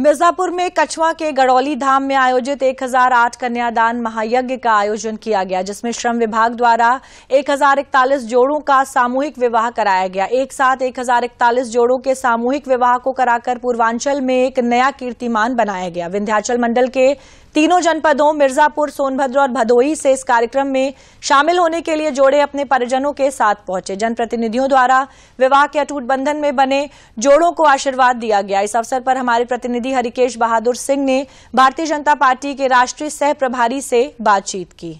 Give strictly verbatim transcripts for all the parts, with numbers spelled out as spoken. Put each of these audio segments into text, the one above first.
मिर्जापुर में कछवां के गड़ौली धाम में आयोजित एक हजार आठ कन्यादान महायज्ञ का आयोजन किया गया, जिसमें श्रम विभाग द्वारा एक हजार इकतालीस जोड़ों का सामूहिक विवाह कराया गया। एक साथ एक हजार इकतालीस जोड़ों के सामूहिक विवाह को कराकर पूर्वांचल में एक नया कीर्तिमान बनाया गया। विंध्याचल मंडल के तीनों जनपदों मिर्जापुर, सोनभद्र और भदोही से इस कार्यक्रम में शामिल होने के लिए जोड़े अपने परिजनों के साथ पहुंचे। जनप्रतिनिधियों द्वारा विवाह के अटूट बंधन में बने जोड़ों को आशीर्वाद दिया गया। इस अवसर पर हमारे प्रतिनिधि हरिकेश बहादुर सिंह ने भारतीय जनता पार्टी के राष्ट्रीय सह प्रभारी से बातचीत की।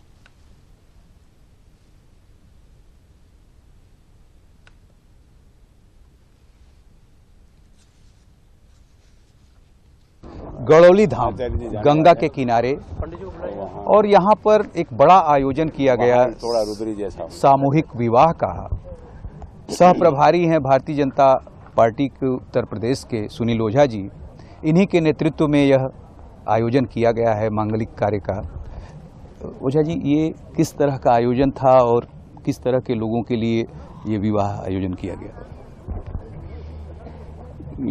गड़ौली धाम गंगा के किनारे, और यहाँ पर एक बड़ा आयोजन किया गया सामूहिक विवाह का। सह प्रभारी हैं भारतीय जनता पार्टी के उत्तर प्रदेश के सुनील ओझा जी, इन्हीं के नेतृत्व में यह आयोजन किया गया है मांगलिक कार्य का। ओझा जी, ये किस तरह का आयोजन था और किस तरह के लोगों के लिए ये विवाह आयोजन किया गया?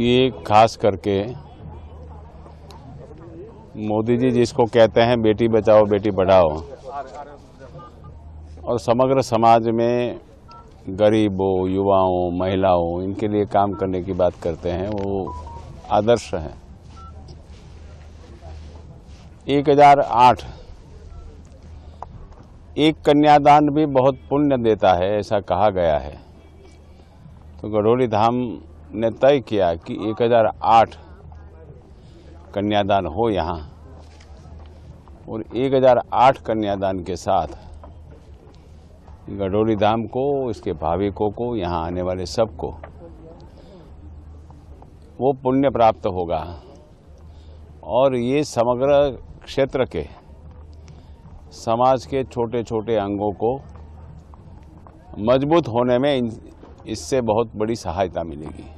ये खास करके मोदी जी जिसको कहते हैं बेटी बचाओ बेटी पढ़ाओ, और समग्र समाज में गरीबों, युवाओं, महिलाओं, इनके लिए काम करने की बात करते हैं, वो आदर्श है। एक हजार आठ एक कन्यादान भी बहुत पुण्य देता है, ऐसा कहा गया है। तो गड़ौली धाम ने तय किया कि एक हजार आठ कन्यादान हो यहाँ, और एक हजार आठ कन्यादान के साथ गड़ौली धाम को, इसके भाविकों को, यहाँ आने वाले सबको वो पुण्य प्राप्त होगा। और ये समग्र क्षेत्र के समाज के छोटे छोटे अंगों को मजबूत होने में इससे बहुत बड़ी सहायता मिलेगी।